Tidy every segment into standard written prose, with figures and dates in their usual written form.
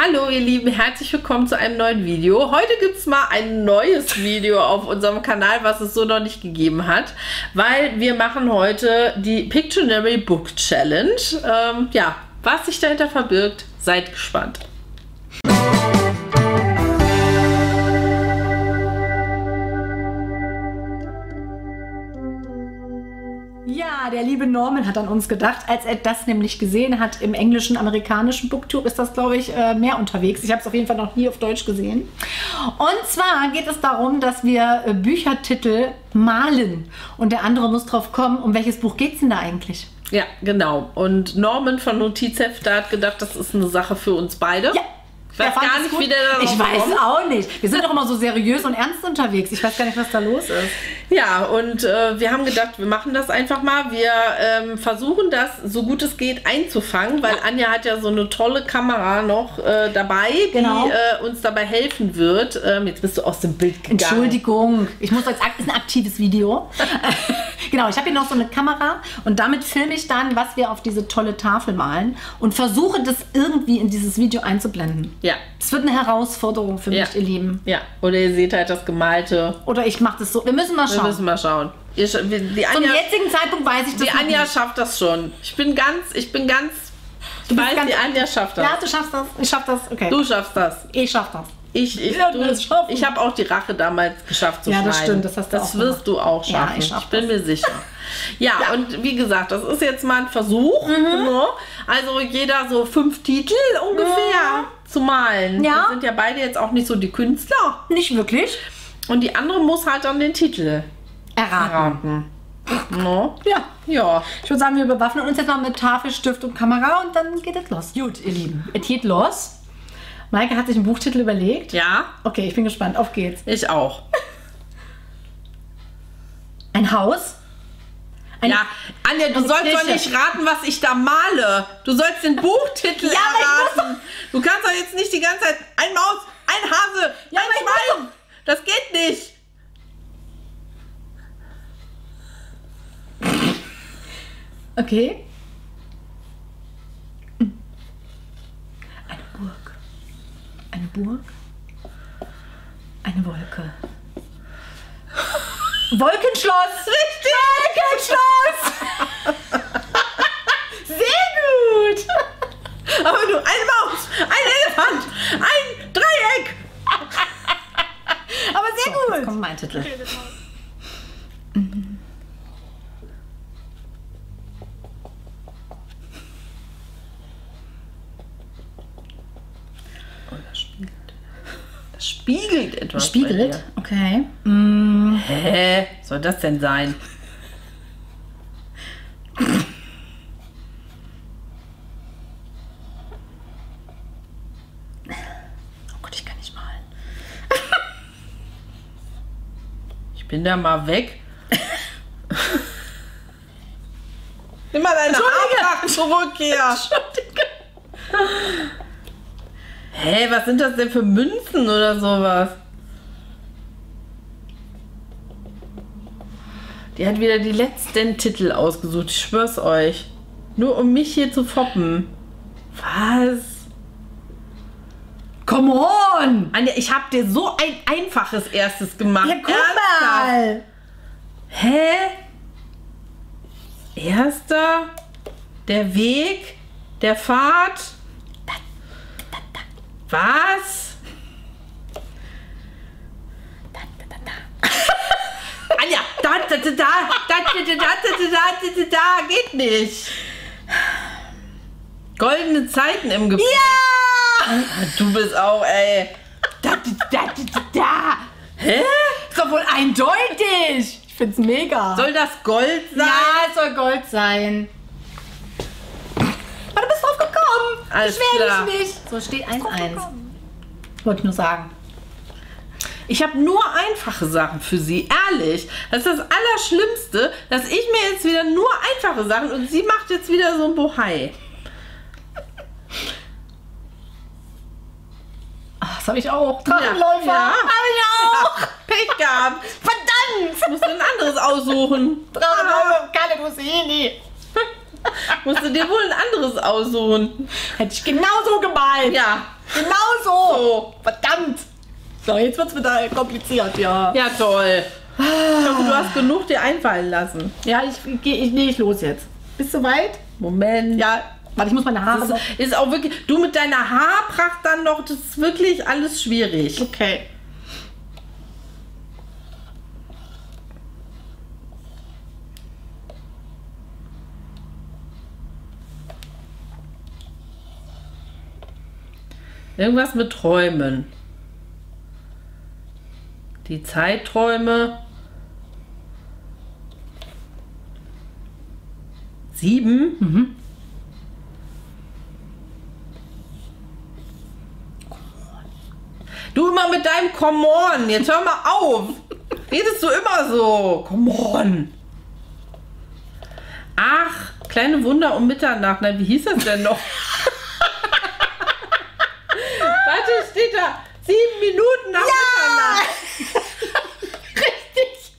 Hallo ihr Lieben, herzlich willkommen zu einem neuen Video. Heute gibt es mal ein neues Video auf unserem Kanal, was es so noch nicht gegeben hat, weil wir machen heute die Pictionary Book Challenge. Ja, was sich dahinter verbirgt, seid gespannt. Ja, der liebe Norman hat an uns gedacht, als er das nämlich gesehen hat im englischen, amerikanischen Booktour, ist das, glaube ich, mehr unterwegs. Ich habe es auf jeden Fall noch nie auf Deutsch gesehen. Und zwar geht es darum, dass wir Büchertitel malen und der andere muss drauf kommen, um welches Buch geht es denn da eigentlich? Ja, genau. Und Norman von Notizhefter hat gedacht, das ist eine Sache für uns beide. Ja. Ich weiß gar nicht, wie der da drauf kommt. Ich weiß auch nicht. Wir sind doch immer so seriös und ernst unterwegs. Ich weiß gar nicht, was da los ist. Ja, und wir haben gedacht, wir machen das einfach mal. Wir versuchen das, so gut es geht, einzufangen, weil Anja hat ja so eine tolle Kamera noch dabei, die uns dabei helfen wird. Jetzt bist du aus dem Bild gegangen. Entschuldigung. Ich muss jetzt sagen, es ist ein aktives Video. Genau, ich habe hier noch so eine Kamera und damit filme ich dann, was wir auf diese tolle Tafel malen und versuche das irgendwie in dieses Video einzublenden. Ja. Es wird eine Herausforderung für mich, ihr Lieben. Ja, oder ihr seht halt das Gemalte. Oder ich mache das so. Wir müssen mal schauen. Wir müssen mal schauen. Zum jetzigen Zeitpunkt weiß ich das nicht. Die Anja schafft das schon. Ich weiß, die Anja schafft das. Ja, du schaffst das. Ich schaff das. Okay. Du schaffst das. Ich schaff das. Ich habe auch die Rache damals geschafft zu schneiden. Ja, das stimmt, das hast du auch gemacht. Das wirst du auch schaffen. Ja, ich bin mir sicher. Ja, ja, und wie gesagt, das ist jetzt mal ein Versuch. Also jeder so 5 Titel ungefähr zu malen. Ja. Wir sind ja beide jetzt auch nicht so die Künstler. Nicht wirklich. Und die andere muss halt dann den Titel erraten. No? Ja. Ja. Ich würde sagen, wir bewaffnen uns jetzt mal mit Tafel, Stift und Kamera und dann geht es los. Gut, ihr Lieben. Es geht los. Meike hat sich einen Buchtitel überlegt. Ja. Okay, ich bin gespannt. Auf geht's. Ich auch. Ein Haus? Ja, Anja, du sollst doch nicht raten, was ich da male. Du sollst den Buchtitel erraten. Du kannst doch jetzt nicht die ganze Zeit ein Maus, ein Hase, ein Schwein. Das geht nicht. Okay. Burg, eine Wolke. Wolkenschloss! Richtig! Wolkenschloss! Sehr gut! Aber du, eine Maus, ein Elefant, ein Dreieck! Aber sehr gut! Jetzt kommt mein Titel. Spiegelt etwas. Spiegelt? Okay. Hä? Was soll das denn sein? Oh Gott, ich kann nicht malen. Ich bin da mal weg. Nimm mal deine Armkraft zurück hier. Entschuldige. Hey, was sind das denn für Münzen oder sowas? Die hat wieder die letzten Titel ausgesucht, ich schwör's euch. Nur um mich hier zu foppen. Was? Come on! Anja, ich hab dir so ein einfaches erstes gemacht. Ja, guck mal! Hä? Erster? Der Weg? Der Pfad? Was? Anja, geht nicht. Goldene Zeiten im Gebirge. Ja! Du bist auch, ey. Hä? Ist doch wohl eindeutig. Ich find's mega. Soll das Gold sein? Ja, es soll Gold sein. Aber du bist drauf gekommen. Alles klar. Ich werde dich nicht. So steht 1-1. Wollte ich nur sagen. Ich habe nur einfache Sachen für sie. Ehrlich. Das ist das Allerschlimmste, dass ich mir jetzt wieder nur einfache Sachen und sie macht jetzt wieder so ein Bohai. Ach, das habe ich auch. Drachenläufer. Ja. Habe ich auch. Ja. Pech gehabt. Verdammt. Ich muss ein anderes aussuchen. Drachenläufer. Keine Musini. Musst du dir wohl ein anderes aussuchen. Hätte ich genauso gemalt. Ja. Genauso. So. Verdammt. So, jetzt wird's wieder kompliziert, ja. Ja, toll. Ich hoffe, du hast genug dir einfallen lassen. Ja, ich los jetzt. Bist du weit? Moment. Ja, warte, ich muss meine Haare... Ist auch wirklich... Du mit deiner Haarpracht dann noch, das ist wirklich alles schwierig. Okay. Irgendwas mit Träumen. Die Zeitträume. 7. Mhm. Du immer mit deinem Come on. Jetzt hör mal auf. Redest du immer so? Come on. Ach, kleine Wunder um Mitternacht. Nein, wie hieß das denn noch? Warte, steht da 7 Minuten nach Mitternacht. Richtig.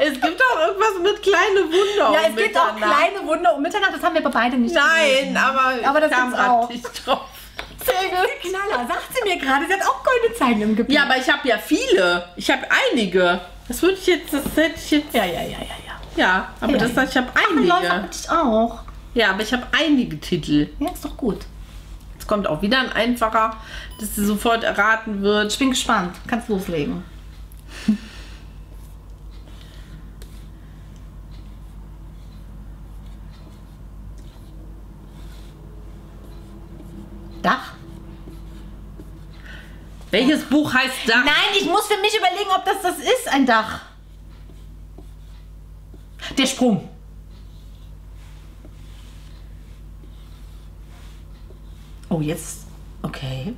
Es gibt auch irgendwas mit kleine Wunder um Mitternacht. Ja, es gibt auch kleine Wunder um Mitternacht. Das haben wir aber beide nicht gesehen. Nein, aber das kam auch nicht drauf. Sehr gut. Knaller, sagt sie mir gerade. Sie hat auch goldene Zeilen im Gebiet. Ja, aber ich habe ja viele. Ich habe einige. Das würde ich jetzt, das hätte ich jetzt... Ja. Ja, aber ja, das heißt, ich habe einige. Ach, ich auch. Ja, aber ich habe einige Titel. Ja, ist doch gut. Kommt auch wieder ein einfacher, dass sie sofort erraten wird. Ich bin gespannt. Kannst loslegen. Dach? Welches Buch heißt Dach? Nein, ich muss für mich überlegen, ob das ist, ein Dach. Der Sprung. Oh, jetzt. Okay.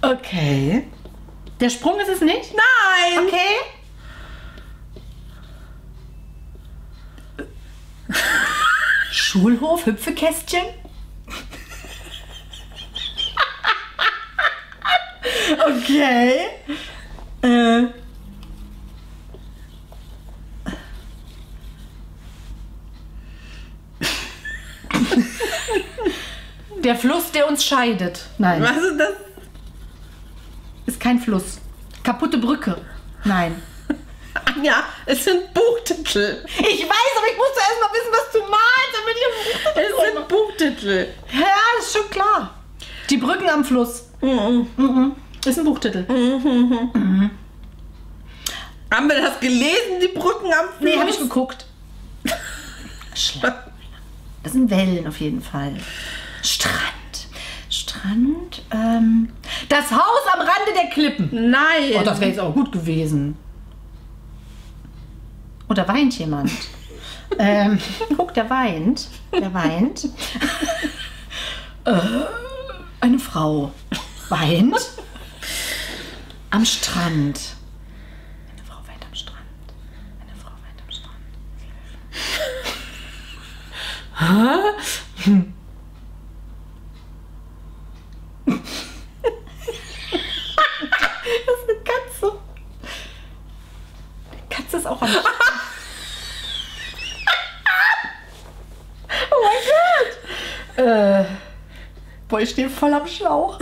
Okay. Der Sprung ist es nicht? Nein! Okay. Schulhof, Hüpfekästchen? Okay. Der Fluss, der uns scheidet. Nein. Was ist das? Ist kein Fluss. Kaputte Brücke. Nein. Anja, es sind Buchtitel. Ich weiß, aber ich muss erst mal wissen, was du malst, damit ich auf Buchtitel. Es sind Buchtitel. Ja, ist schon klar. Die Brücken am Fluss. Mhm. Mhm. Ist ein Buchtitel. Mhm. Mhm. Haben wir das gelesen, die Brücken am Fluss? Nee, habe ich geguckt. Schlepp. Das sind Wellen auf jeden Fall. Strand, das Haus am Rande der Klippen. Nein. Oh, das wäre jetzt auch gut gewesen. Oder weint jemand? Guck, der weint. Der weint. Eine Frau weint am Strand. Eine Frau weint am Strand. Eine Frau weint am Strand. Hä? Hm. Das ist auch am Strand. Oh mein Gott! Boah, ich stehe voll am Schlauch.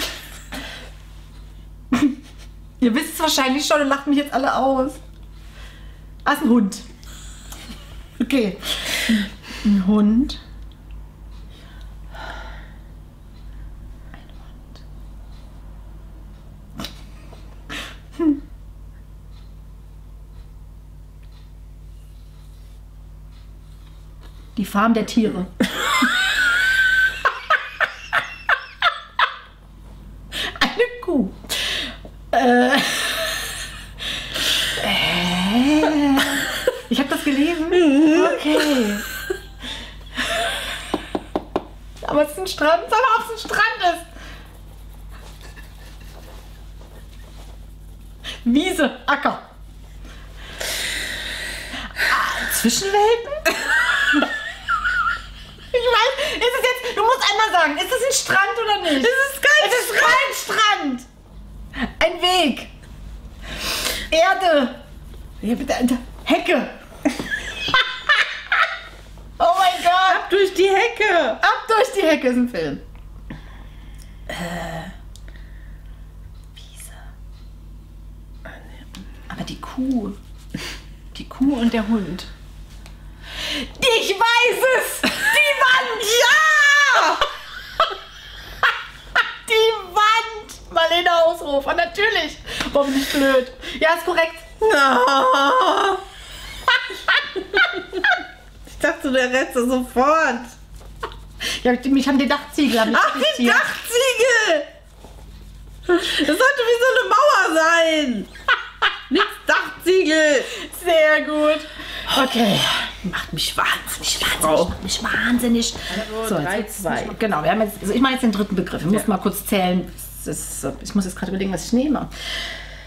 Ihr wisst es wahrscheinlich schon und lacht mich jetzt alle aus. Ah, ist ein Hund. Okay. Ein Hund. Die Farm der Tiere. Eine Kuh. Ich habe das gelesen. Okay. Aber es ist ein Strand. Sag mal, ob es ein Strand ist. Wiese, Acker. Ah, Zwischenwelten? Ich meine, ist es jetzt, du musst einmal sagen, ist es ein Strand oder nicht? Es ist kein Strand. Ein Weg. Erde. Ja, bitte, Hecke. Oh mein Gott! Ab durch die Hecke! Ab durch die Hecke ist ein Film. Wiese. Aber die Kuh. Die Kuh und der Hund. Ich weiß es! Die Wand! Ja! Die Wand! Marlene Ausrufer, natürlich! Warum nicht blöd? Ja, ist korrekt. No. Ich dachte, der Rätsel sofort. Ja, mich haben die Dachziegel. Ach, die Dachziegel! Das sollte wie so eine Mauer sein. Nichts Dachziegel. Sehr gut. Okay. Macht mich wahnsinnig, wahnsinnig. Also, so, 3, 2. Genau, wir haben jetzt, also ich mache jetzt den dritten Begriff. Ich muss mal kurz zählen. Ich muss jetzt gerade überlegen, was ich nehme.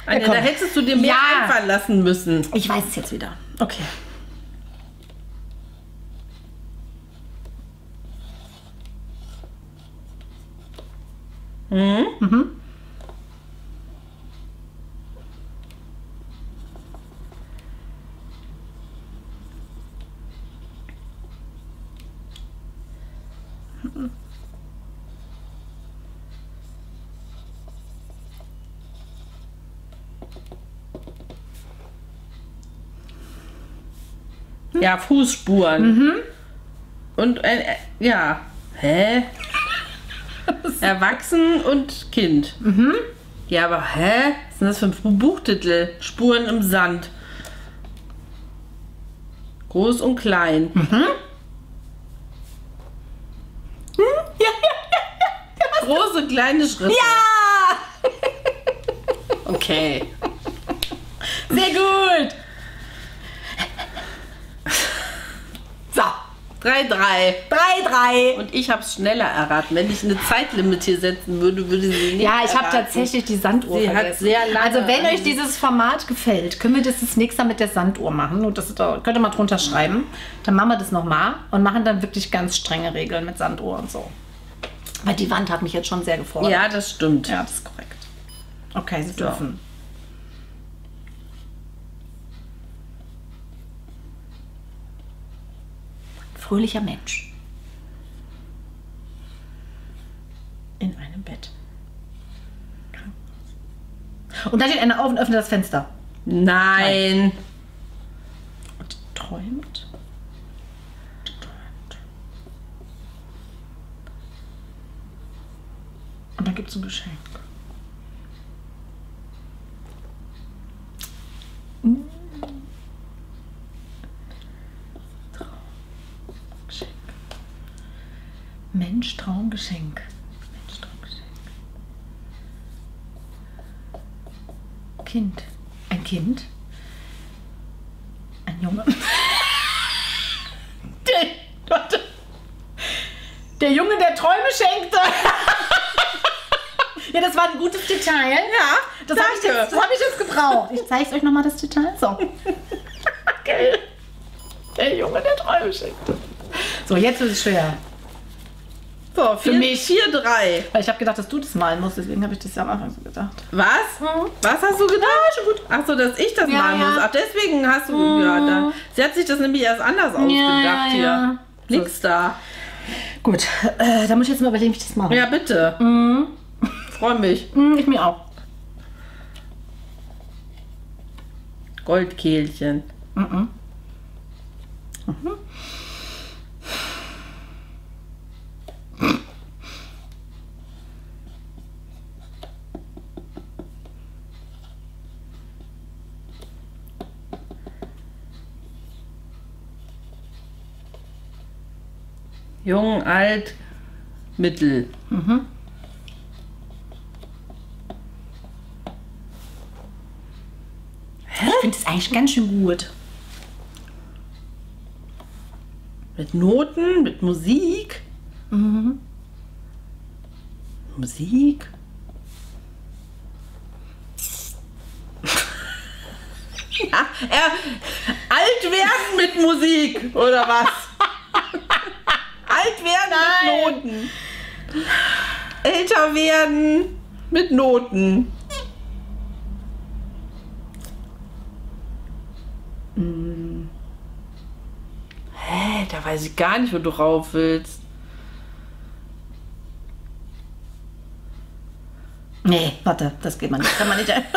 Anja, da hättest du dir mehr einfallen lassen müssen. Ich weiß es jetzt wieder. Okay. Mhm. Mhm. Ja, Fußspuren. Mhm. Und ein, ja. Hä? Erwachsen und Kind. Mhm. Ja, aber hä? Was sind das für ein Buchtitel? Spuren im Sand. Groß und klein. Mhm. Hm? Ja, ja, ja, ja. Große, kleine Schritte. Ja! Okay. Sehr gut. 3-3. 3-3. Und ich habe es schneller erraten. Wenn ich eine Zeitlimit hier setzen würde, würde sie nicht. Ja, ich habe tatsächlich die Sanduhr vergessen. Also wenn euch dieses Format gefällt, können wir das nächste Mal mit der Sanduhr machen. Und das da, könnt ihr mal drunter schreiben. Dann machen wir das nochmal und machen dann wirklich ganz strenge Regeln mit Sanduhr und so. Weil die Wand hat mich jetzt schon sehr gefordert. Ja, das stimmt. Ja, das ist korrekt. Okay, Sie dürfen. Fröhlicher Mensch. In einem Bett. Und da steht einer auf und öffnet das Fenster. Nein. Und träumt. Und da gibt es ein Geschenk. Mensch, Traumgeschenk. Mensch, Traumgeschenk. Kind. Ein Kind. Ein Junge. Der Junge, der Träume schenkte. Ja, das war ein gutes Detail. Ja, das habe ich, jetzt gebraucht. Ich zeige euch nochmal das Detail. So. Okay. Der Junge, der Träume schenkte. So, jetzt ist es schwer. So, für mich 4-3. Weil ich habe gedacht, dass du das malen musst, deswegen habe ich das ja am Anfang so gedacht. Was? Mhm. Was hast du gedacht? Ja, schon gut. Ach so, dass ich das malen muss. Ach, deswegen hast du... Mhm. Ja, dann, sie hat sich das nämlich erst anders ausgedacht hier. Nix so. Da. Gut, da muss ich jetzt mal überlegen, wie ich das mache. Ja, bitte. Mhm. Freue mich. Mhm, ich mir auch. Goldkehlchen. Mhm. Mhm. Jung, alt, mittel. Mhm. Hä? Ich finde es eigentlich ganz schön gut. Mit Noten, mit Musik. Mhm. Musik. Ja, alt werden mit Musik, oder was? Alt werden mit Noten. Älter werden mit Noten. Hm. Hä? da weiß ich gar nicht, wo du rauf willst. Nee, warte, das geht man nicht. Das kann man nicht erklären.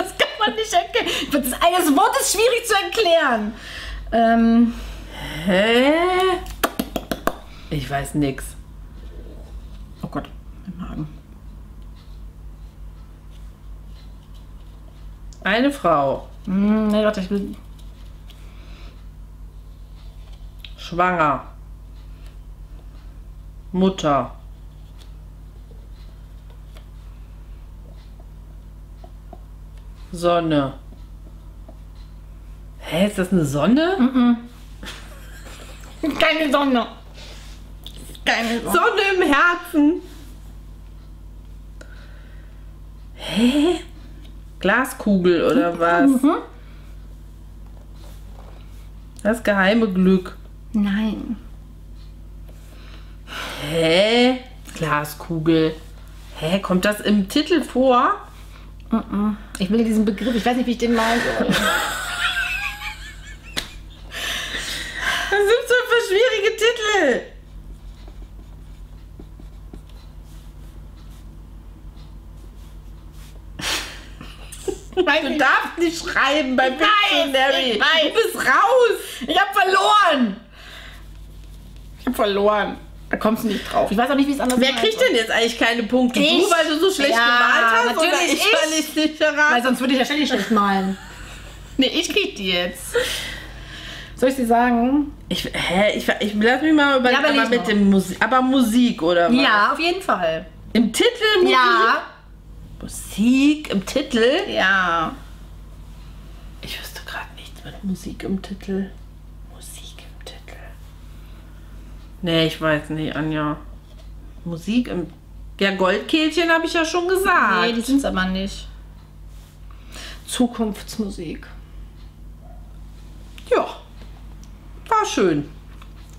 Das eines Wort ist schwierig zu erklären. Hä? Ich weiß nix. Oh Gott, mein Magen. Eine Frau. Nee, warte, ich will. Schwanger. Mutter. Sonne. Hä, ist das eine Sonne? Keine Sonne. Keine Sonne. Sonne im Herzen. Hä? Glaskugel oder was? Das geheime Glück. Nein. Hä? Glaskugel. Hä, kommt das im Titel vor? Ich will diesen Begriff, ich weiß nicht, wie ich den malen soll. Das sind so schwierige Titel. Du darfst nicht schreiben bei Pictionary. Du bist raus. Ich hab verloren. Da kommst du nicht drauf. Ich weiß auch nicht, wie es anders ist. Wer kriegt denn jetzt eigentlich keine Punkte? Ich? Du, weil du so schlecht gemalt hast? Natürlich oder ich, weil ich nicht verraten. Weil sonst würde ich ja ständig schlecht malen. Nee, ich krieg die jetzt. Soll ich dir sagen? Ich lass mich mal überlegen. Ja, aber mit dem Musik. Aber Musik, oder was? Ja, auf jeden Fall. Im Titel Musik? Ja. Musik im Titel? Ja. Ich wüsste gerade nichts mit Musik im Titel. Nee, ich weiß nicht, Anja. Musik im... Ja, Goldkehlchen habe ich ja schon gesagt. Nee, die sind es aber nicht. Zukunftsmusik. Ja. War schön.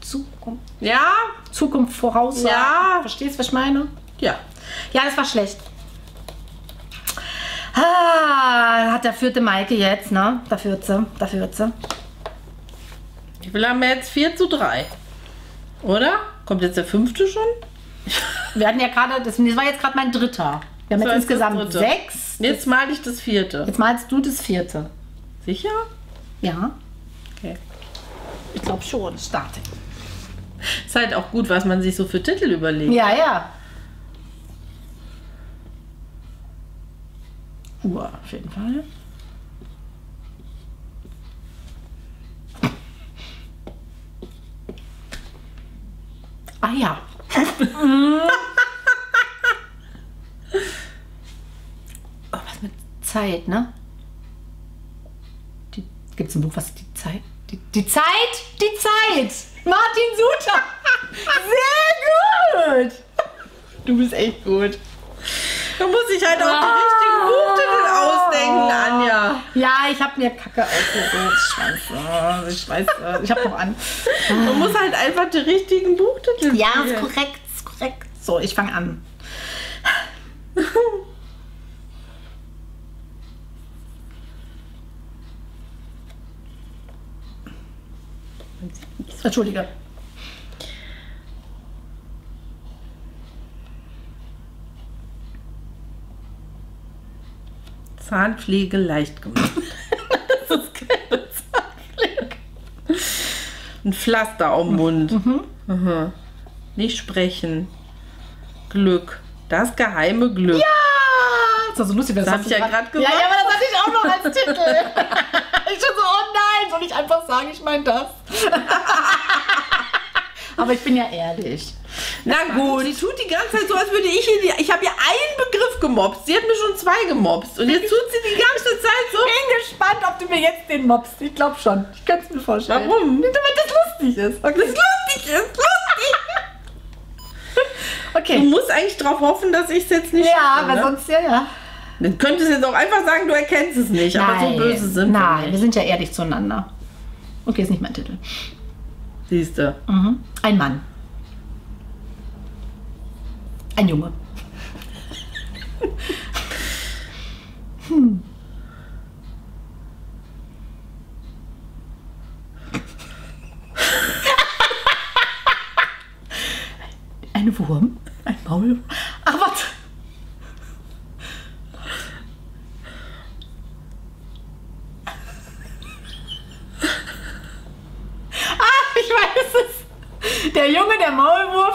Zukunft. Ja? Zukunft voraus. Ja. Verstehst du, was ich meine? Ja. Ja, das war schlecht. Ah, hat der vierte Meike jetzt, ne? Da führt sie. Wir haben jetzt 4:3. Oder? Kommt jetzt der 5. schon? Wir hatten ja gerade, das war jetzt gerade mein 3. Wir haben jetzt insgesamt 6. Jetzt male ich das 4. Jetzt malst du das 4. Sicher? Ja. Okay. Ich glaube schon. Starte. Ist halt auch gut, was man sich so für Titel überlegt. Ja, ja. Uhr, auf jeden Fall. Ah ja. Oh, was mit Zeit, ne? Gibt es ein Buch, was die Zeit? Die Zeit! Martin Sutter! Sehr gut! Du bist echt gut. Du musst dich halt auch die richtigen Buchtitel ausdenken, Anja. Ja, ich habe mir Kacke ausgesucht. Scheiße, ich weiß, ich habe noch an. Du musst halt einfach die richtigen Buchtitel. Ja, ist korrekt, So, ich fange an. Entschuldige. Zahnpflege leicht gemacht. Das ist keine Zahnpflege. Ein Pflaster auf dem Mund. Nicht sprechen. Glück. Das geheime Glück. Ja! Das war so lustig, das habe ich ja gerade gesagt. Ja, aber das hatte ich auch noch als Titel. Ich so, oh nein, soll ich einfach sagen, ich meine das. Aber ich bin ja ehrlich. Das Na gut, die tut die ganze Zeit so, als würde ich hier... Ich habe ja einen Begriff gemobst. Sie hat mir schon 2 gemobst. Und jetzt tut sie die ganze Zeit so... Ich bin gespannt, ob du mir jetzt den mobst. Ich glaube schon. Ich kann es mir vorstellen. Warum? Damit das lustig ist. Okay. Das lustig ist. Okay. Du musst eigentlich darauf hoffen, dass ich es jetzt nicht... Ja, weil sonst... Ja. Dann könntest du jetzt auch einfach sagen, du erkennst es nicht. Nein. Aber so böse sind wir. Nein, wir sind ja ehrlich zueinander. Okay, ist nicht mein Titel. Siehst du? Ein Mann. Ein Junge.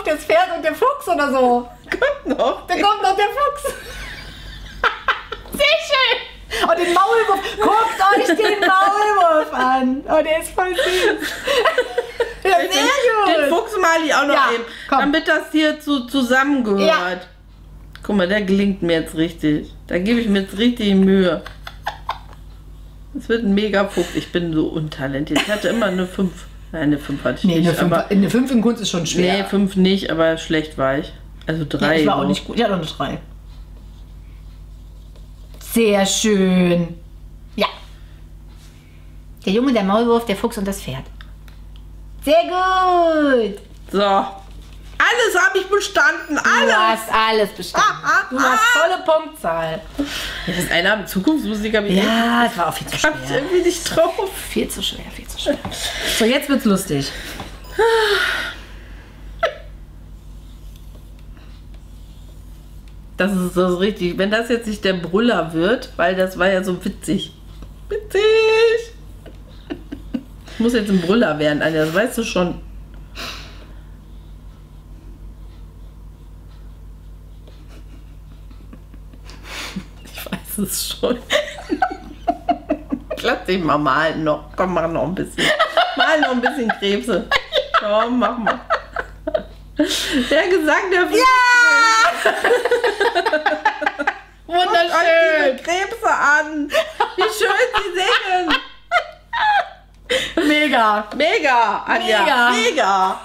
das Pferd und der Fuchs oder so. Kommt noch. Da kommt noch der Fuchs. Sehr schön. Und den Maulwurf. Guckt euch den Maulwurf an. Oh, der ist voll süß. Ja, sehr gut. Den Fuchs mal ich auch noch eben, damit das hier zusammengehört. Ja. Guck mal, der gelingt mir jetzt richtig. Da gebe ich mir jetzt richtig Mühe. Es wird ein mega Fuchs. Ich bin so untalentiert. Ich hatte immer eine 5. Nein, eine 5 hatte ich nicht. Eine 5 in Kunst ist schon schwer. Nee, 5 nicht, aber schlecht war ich. Also 3. Ja, ich war auch nicht gut. Ja, doch eine 3. Sehr schön. Ja. Der Junge, der Maulwurf, der Fuchs und das Pferd. Sehr gut. So. Alles habe ich bestanden. Alles. Du hast alles bestanden. Du hast volle Punktzahl. Ja, das eine Abend Zukunftsmusik habe ich das war auch viel zu schwer. Ich irgendwie nicht drauf. Viel zu schwer, viel zu schwer. So, jetzt wird's lustig. Das ist so richtig. Wenn das jetzt nicht der Brüller wird, weil das war ja so witzig. Witzig. Ich muss jetzt ein Brüller werden, Anja, das weißt du schon. Ich weiß es schon. Ich lass dich mal malen noch. Komm, mach noch ein bisschen. Mal noch ein bisschen Krebse. Komm, mach mal. Der Gesang der Vögel. Ja! Wunderschön. Guckt euch diese Krebse an. Wie schön sie singen. Mega! Mega, Anja! Mega! Mega.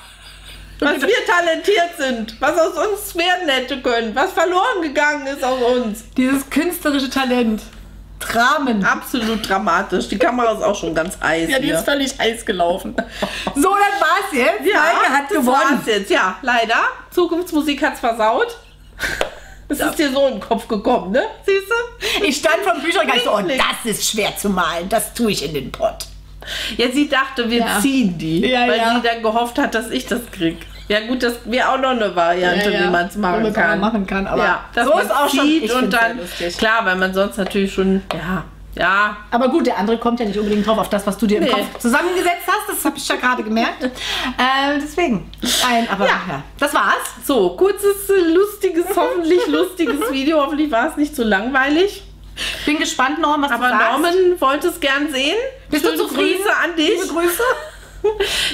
Was wir talentiert sind, was aus uns werden hätte können, was verloren gegangen ist aus uns. Dieses künstlerische Talent. Dramen. Absolut dramatisch. Die Kamera ist auch schon ganz eis. Ja, die ist völlig heiß gelaufen. So, dann war's jetzt. Ja, Meike hat gewonnen. War's jetzt. Ja, leider. Zukunftsmusik hat's versaut. Das ist dir so in den Kopf gekommen, ne? Siehst du? Ich stand vom Bücherregal so, und das ist schwer zu malen. Das tue ich in den Pott. Ja, sie dachte, wir ziehen die, weil sie dann gehofft hat, dass ich das krieg. Ja gut, das wäre auch noch eine Variante, wie man es machen kann. Aber ja, dass so ist auch schon. Und dann, klar, weil man sonst natürlich schon, aber gut, der andere kommt ja nicht unbedingt drauf auf das, was du dir im Kopf zusammengesetzt hast. Das habe ich ja gerade gemerkt. Deswegen. Das war's. So, kurzes, lustiges, hoffentlich lustiges Video. Hoffentlich war es nicht zu langweilig. Bin gespannt, Norman, was du sagst. Aber Norman wollte es gern sehen. Bist du zufrieden? Grüße an dich. Liebe Grüße.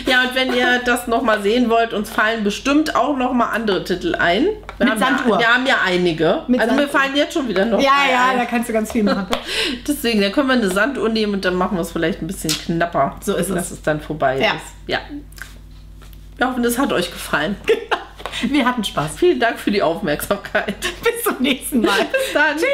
Ja, und wenn ihr das nochmal sehen wollt, uns fallen bestimmt auch nochmal andere Titel ein. Wir haben ja einige. Also mir fallen jetzt schon wieder noch ein. Da kannst du ganz viel machen. Deswegen, dann können wir eine Sanduhr nehmen und dann machen wir es vielleicht ein bisschen knapper. So ist es. Dass es dann vorbei ist. Ja. Wir hoffen, es hat euch gefallen. Genau. Wir hatten Spaß. Vielen Dank für die Aufmerksamkeit. Bis zum nächsten Mal. Bis dann. Tschüss.